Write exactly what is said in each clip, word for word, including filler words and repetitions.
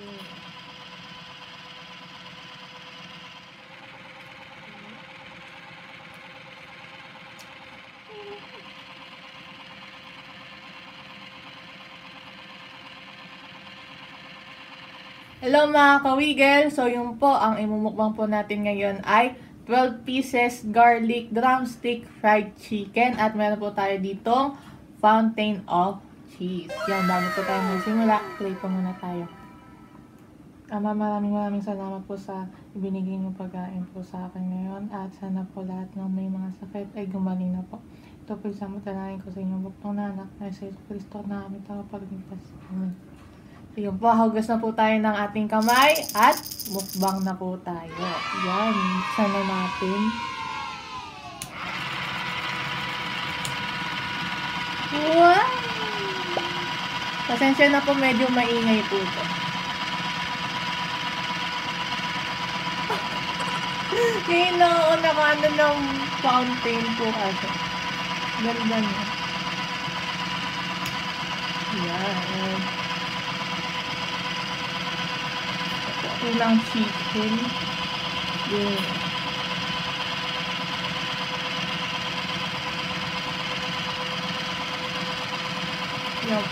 good. Hello mga kawigel! So yun po, ang imumukbang po natin ngayon ay twelve pieces garlic drumstick fried chicken at meron po tayo ditong fountain of cheese. Yan, bago po tayo magsimula, play po muna tayo. Ama, maraming maraming salamat po sa ibinigay niyong pagkain po sa akin ngayon at sana po lahat ng may mga sakit ay gumaling na po. Ito po isang matalain ko sa inyong buktong nanak na sa Kristo na kami tao pagligtas. Amen. Ayan po, hugas na po tayo ng ating kamay at mukbang na po tayo. Ayan, mixan na natin. Wow! Pasensya na po, medyo maingay po ito. Ngayon na, nakaano ng fountain po kasi. Ganda niya. Ayan. Kulang chicken. Yeah. Yup.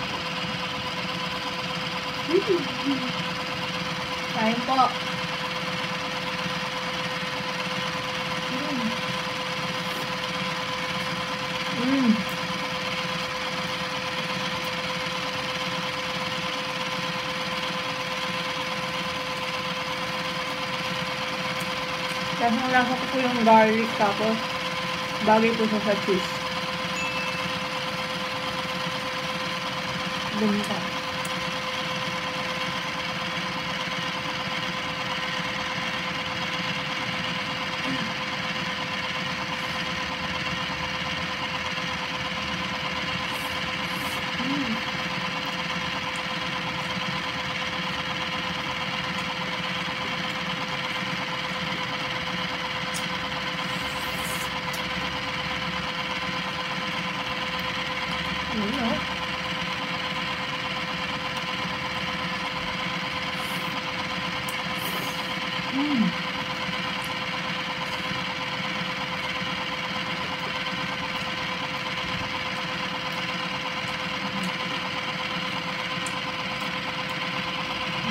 Kain po. Mm. Mm. Tapos nalasa ko po yung garlic, tapos bagay po siya sa cheese. Dumita.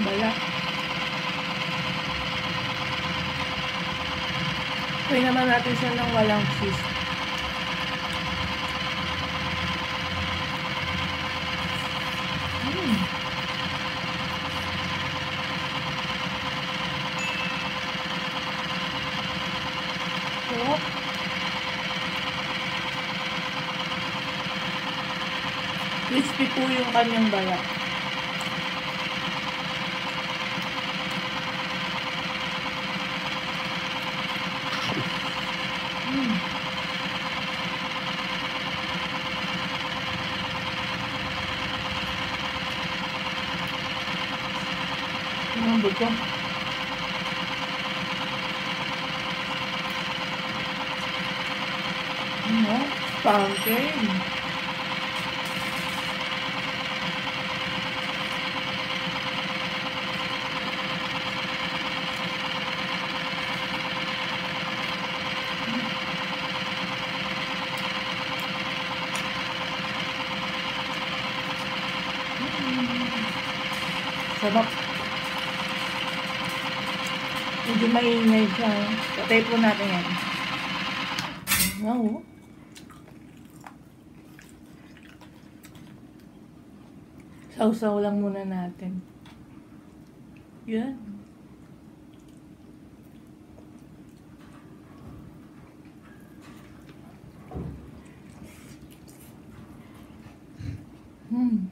Balat. Pwede naman natin siya ng walang cheese. Mm. Oh. Crispy po yung kanyang balat. Ang buto. Ano? Fountain. Sarap. Hindi maingay siya. Patay po natin yan. Wow. Sausaw lang muna natin. Yan. Hmm.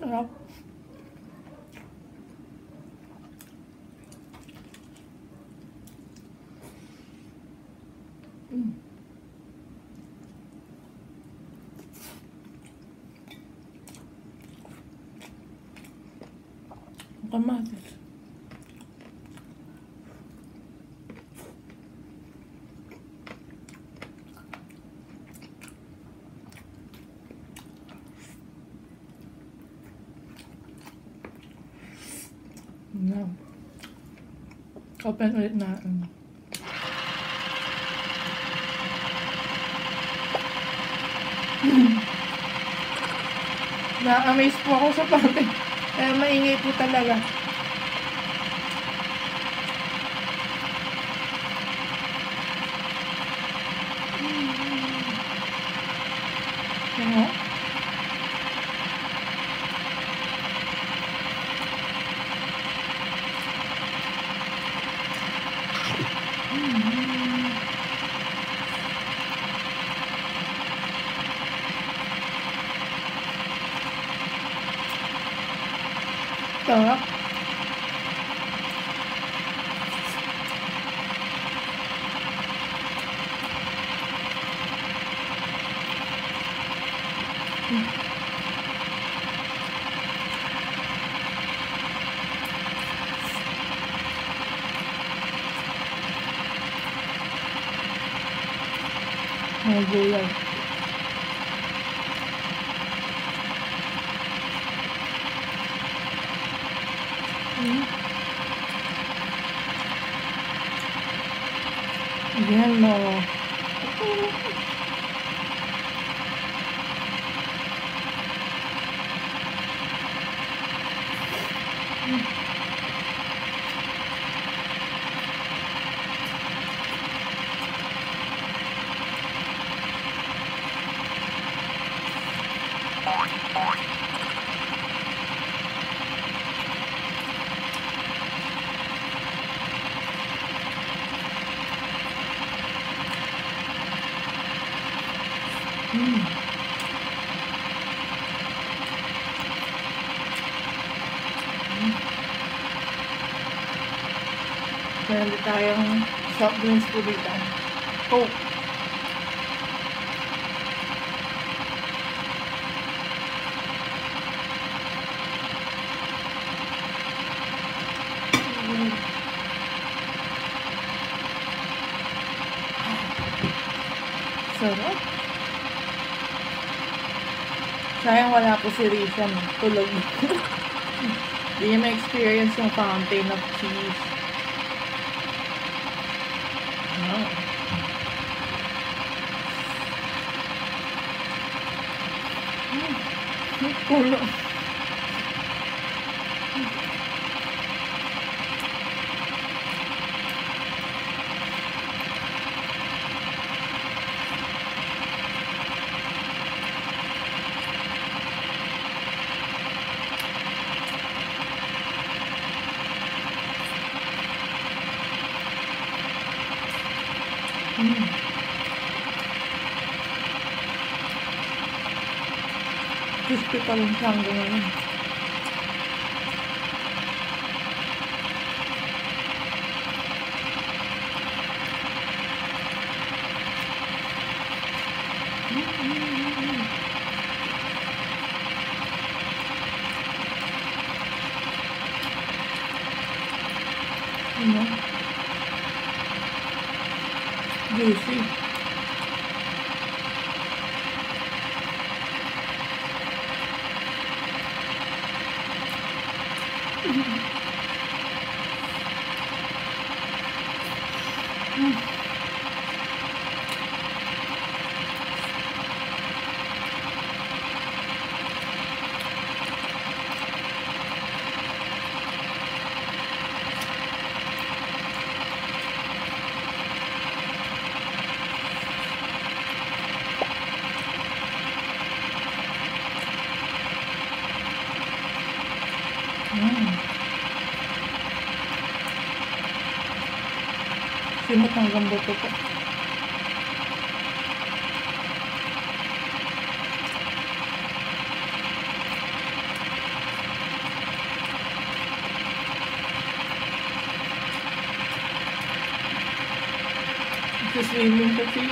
Sarap. Mm. Kamatis. No. Open ulit natin. Na-amaze po ako sa pati. Kaya maingay po talaga. Ano? Sarap. May gulay. Ayan mo. Mm. Mm. Meron din tayong soft drinks po dito. Coke. Mm. Sarap. Sayang wala po si Rizan. Tulog. Hindi niya ma-experience yung fountain of cheese. Oh. Mm. May tulog. Crispy pa rin siya hanggang ngayon. Ano? Juicy. Simot hanggang buto ko. Swimming kasi.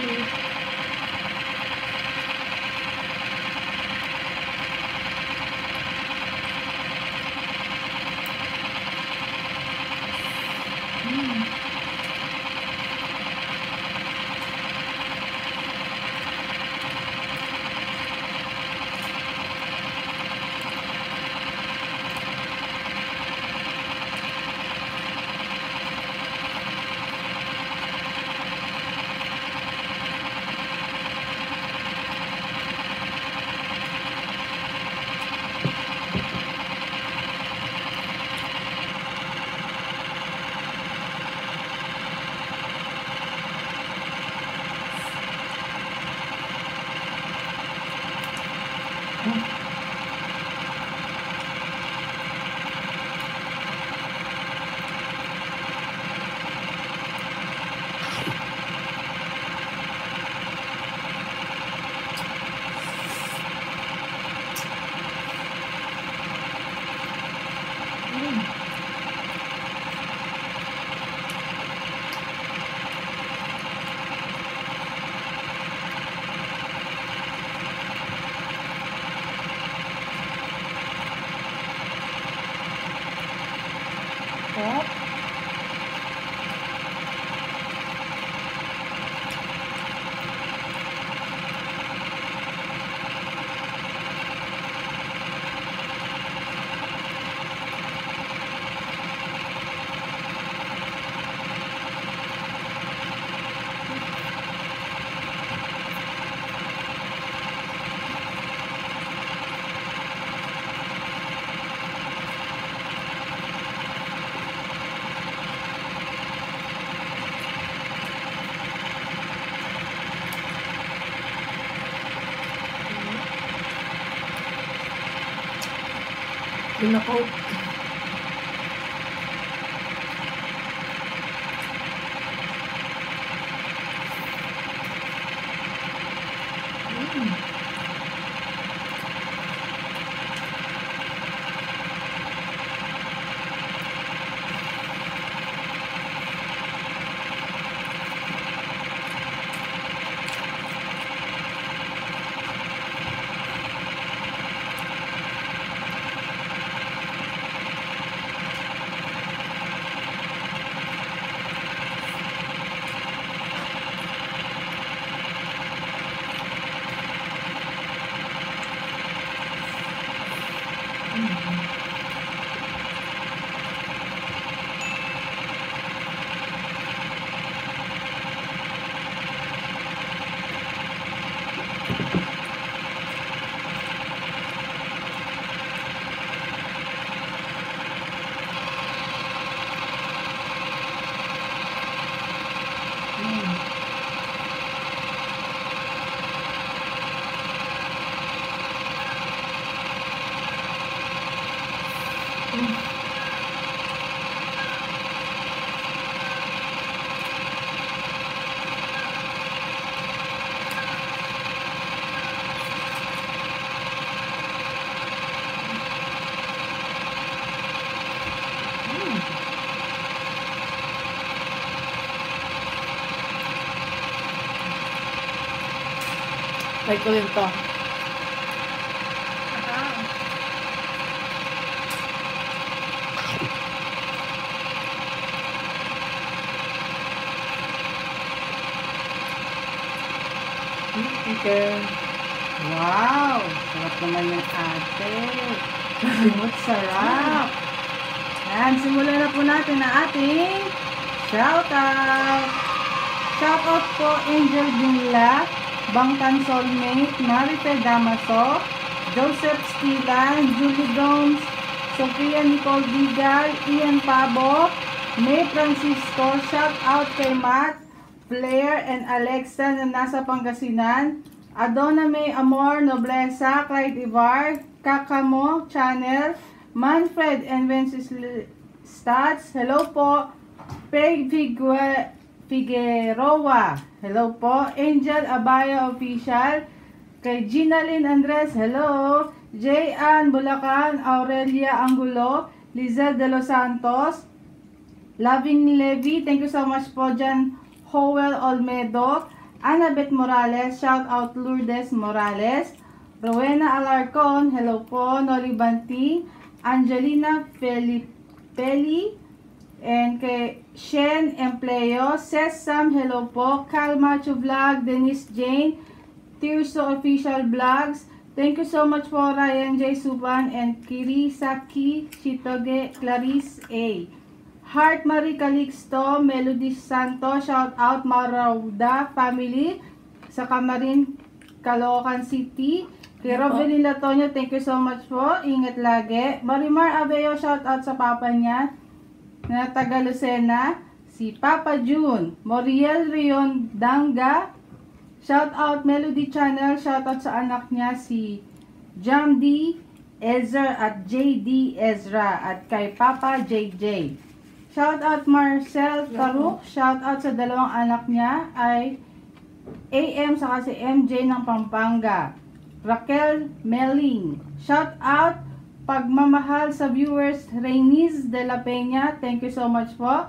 Pinakaw. Mm. Try ko rin to. Okay. Wow! Sarap naman yung ate. Simot sarap. And simulan na po natin na ating shoutout. Shoutout po Angel Dunlap, Bangtan Solmate, Marite Damaso, Joseph Stilan, Julie Doms, Sofia Nicole Vigal, Ian Pabo, May Francisco, shout out kay Matt, Blair and Alexa na nasa Pangasinan, Adona May Amor Noblesa, Clyde Ivar, Kakamo Channel, Manfred and Wencestats, hello po, Peg Figueroa, Figueroa, hello po. Angel Abaya Official, kay Ginalyn Andres, hello. J. Ann Bulacan, Aurelia Angulo, Lizelle De Los Santos, Loving Levy, thank you so much po dyan. Joel Olmedo, Annabeth Morales, shout out Lourdes Morales, Rowena Alarcon, hello po. Noli Banti, Angelina Felipelli, and kay Shen Empleo, Sesam, hello po. Cal Macho Vlog, Denise Jane, Tirso Official Vlogs, thank you so much po Ryan J. Suban and Kirisaki Chitoge Clarice A. Heart Marie Calixto, Melody Santo, shout out Marauda Family, sa Camarin, Caloocan City. Kay Robin Latonio, thank you so much po. Ingat lagi. Marimar Aveo, shout out sa papa niya na taga Lucena, si Papa June, Moriel Rion Danga, shout out Melody Channel, shout out sa anak niya si Jamdi Ezra at J D Ezra at kay Papa J J. Shout out Marcel Taruk. Shout out sa dalawang anak niya ay A M saka si M J ng Pampanga. Raquel Meling. Shout out pagmamahal sa viewers Reyniz de la Peña. Thank you so much po.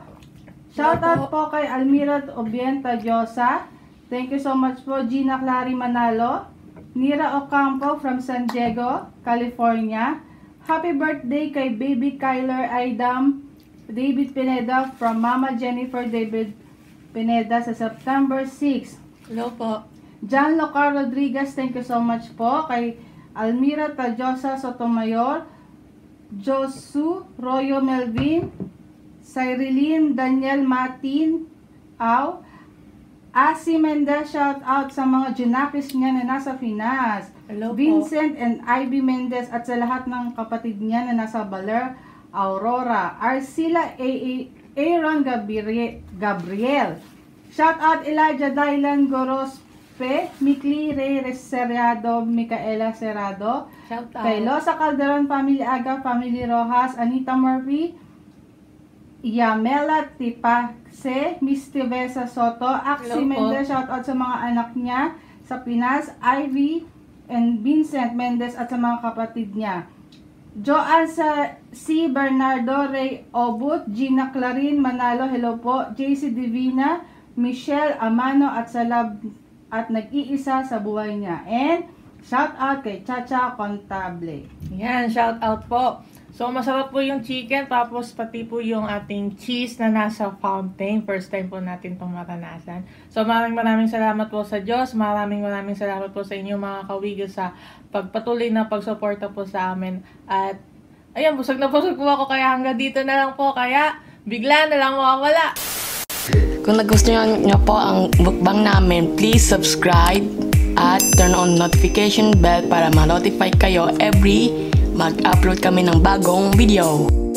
Shout out po kay Almirad Obienta Diosa. Thank you so much po. Gina Clary Manalo. Nira Ocampo from San Diego, California. Happy birthday kay Baby Kyler Idam David Pineda from Mama Jennifer David Pineda sa September six. Hello po. John Locar Rodriguez, thank you so much po. Kay Almira Tadiosa Sotomayor, Josu Royo Melvin, Cyrilim Daniel Martin, Au, Asi Mendez, shout out sa mga junakis niya na nasa Pinas. Hello Vincent po. And Ivy Mendez at sa lahat ng kapatid niya na nasa Baler, Aurora. Arcila Aaron Gabriel. Shout out Elijah Dylan Gorospe, Mikli Rey Serrado, Micaela Serrado. Shout out. Kay Losa Calderon, Family Aga, Family Rojas, Anita Murphy, Yamela Tipase, Miss Tivesa Soto, Axie Mendez, shoutout sa mga anak niya sa Pinas, Ivy and Vincent Mendez at sa mga kapatid niya. Joanne C. Bernardo, Ray Obut, Gina Clarin Manalo, hello po, J C Divina, Michelle Amano at sa lab at nag-iisa sa buhay niya. And shoutout kay Chacha Contable. Yan, shoutout po. So, masarap po yung chicken, tapos pati po yung ating cheese na nasa fountain. First time po natin itong matanasan. So, maraming maraming salamat po sa Diyos. Maraming maraming salamat po sa inyo mga kawigil sa pagpatuloy na pagsuporta po sa amin. At, ayun, busog na busog po ako, kaya hanggang dito na lang po. Kaya, bigla na lang mawawala. Kung nagustuhan nyo po ang mukbang namin, please subscribe at turn on notification bell para ma-notify kayo every mag-upload kami ng bagong video.